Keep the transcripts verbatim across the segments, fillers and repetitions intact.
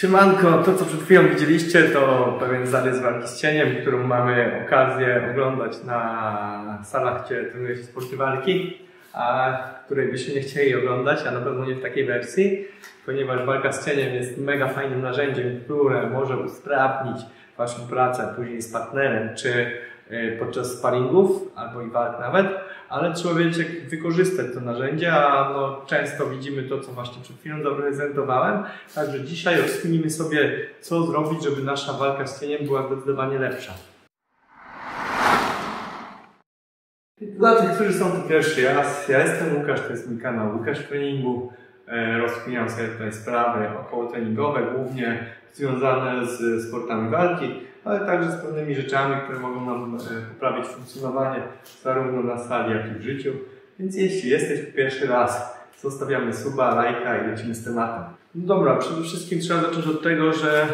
Siemanko, to co przed chwilą widzieliście to pewien zarys walki z cieniem, którą mamy okazję oglądać na salach, gdzie trenuje się sporty walki, a której byśmy nie chcieli oglądać, a na pewno nie w takiej wersji, ponieważ walka z cieniem jest mega fajnym narzędziem, które może usprawnić waszą pracę później z partnerem, czy podczas sparingów, albo i walk nawet, ale trzeba wiedzieć, jak wykorzystać to narzędzie, a no, często widzimy to, co właśnie przed chwilą zaprezentowałem. Także dzisiaj rozkminimy sobie, co zrobić, żeby nasza walka z cieniem była zdecydowanie lepsza. Dla tych, którzy są tu pierwszy raz, ja jestem Łukasz, to jest mój kanał Lukasz w treningu. Rozkminiam sobie tutaj sprawy okołotreningowe, głównie związane z sportami walki, ale także z pewnymi rzeczami, które mogą nam poprawić funkcjonowanie zarówno na sali, jak i w życiu. Więc jeśli jesteś pierwszy raz, zostawiamy suba, lajka i lecimy z tematem. No dobra, przede wszystkim trzeba zacząć od tego, że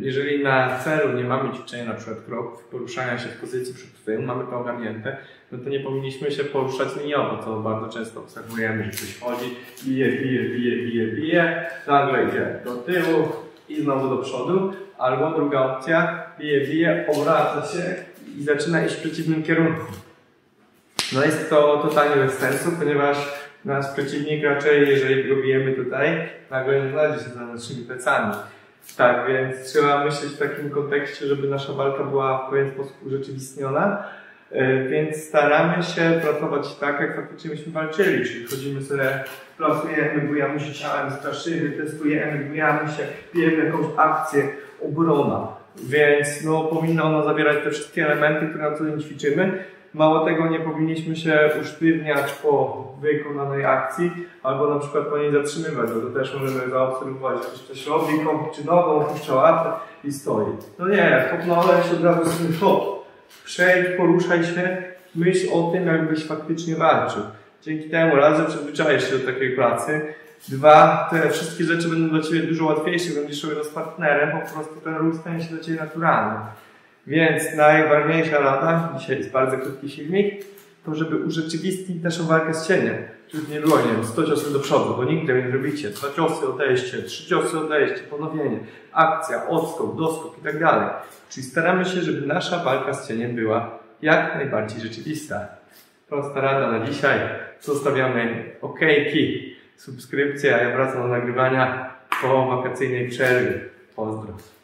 jeżeli na celu nie mamy ćwiczenia na przykład kroków, poruszania się w pozycji przed tyłu, mamy to ogarnięte, no to nie powinniśmy się poruszać liniowo, co bardzo często obserwujemy, że ktoś chodzi, bije, bije, bije, bije, bije, nagle idzie do tyłu i znowu do przodu, albo druga opcja, bije, bije, obraca się i zaczyna iść w przeciwnym kierunku. No jest to totalnie bez sensu, ponieważ nasz przeciwnik raczej, jeżeli go bijemy tutaj, nagle nie znajdzie się za naszymi plecami. Tak, więc trzeba myśleć w takim kontekście, żeby nasza walka była w pewien sposób urzeczywistniona, więc staramy się pracować tak, jak faktycznie byśmy walczyli, czyli chodzimy sobie, plasujemy, bujamy się ciałem, straszymy, testujemy, bujamy się, bijemy jakąś akcję, obrona, więc no, powinna ona zawierać te wszystkie elementy, które na co dzień ćwiczymy. Mało tego, nie powinniśmy się usztywniać po wykonanej akcji, albo na przykład po niej zatrzymywać, bo to też możemy zaobserwować, że ktoś robi kąt czy nogą, puszcza łapę i stoi. No nie, kopnąłem się od razu z tym hop. Przejdź, poruszaj się, myśl o tym, jakbyś faktycznie walczył. Dzięki temu raz, że przyzwyczajesz się do takiej pracy, dwa, te wszystkie rzeczy będą dla ciebie dużo łatwiejsze, będziesz robił to z partnerem, po prostu ten ruch stanie się dla ciebie naturalny. Więc najważniejsza rada, dzisiaj jest bardzo krótki filmik, to żeby urzeczywistnić naszą walkę z cieniem. Czyli nie było, nie wiem, sto ciosów do przodu, bo nigdy nie robicie, dwa ciosy odejście, trzy ciosy odejście, ponowienie, akcja, odskok, doskok i tak dalej. Czyli staramy się, żeby nasza walka z cieniem była jak najbardziej rzeczywista. Prosta rada na dzisiaj. Zostawiamy okejki, subskrypcje, a ja wracam do nagrywania po wakacyjnej przerwie. Pozdro.